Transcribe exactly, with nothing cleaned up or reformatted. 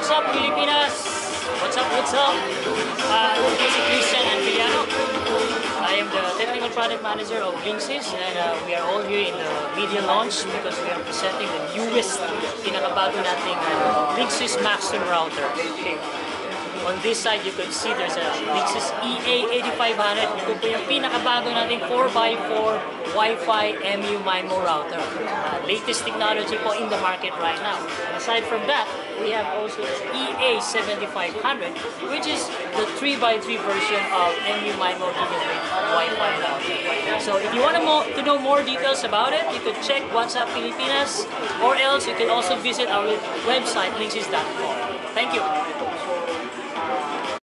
What's up, Pilipinas? What's up, what's up? Uh, this is Christian Emiliano. I am the Technical Product Manager of Linksys, and uh, we are all here in the media launch because we are presenting the newest, pinakabago nating uh, Linksys Maxstream Router. Okay. On this side, you could see there's a Linksys E A eighty-five hundred. Ito po yung pinakabago nating four by four Wi-Fi M U MIMO router. Uh, latest technology po in the market right now. Aside from that, we have also E A seventy-five hundred, which is the three by three version of M U MIMO gigabyte Wi-Fi router. So if you want to, mo to know more details about it, you could check WhatsApp Pilipinas, or else you can also visit our website, linksys dot com. Thank you.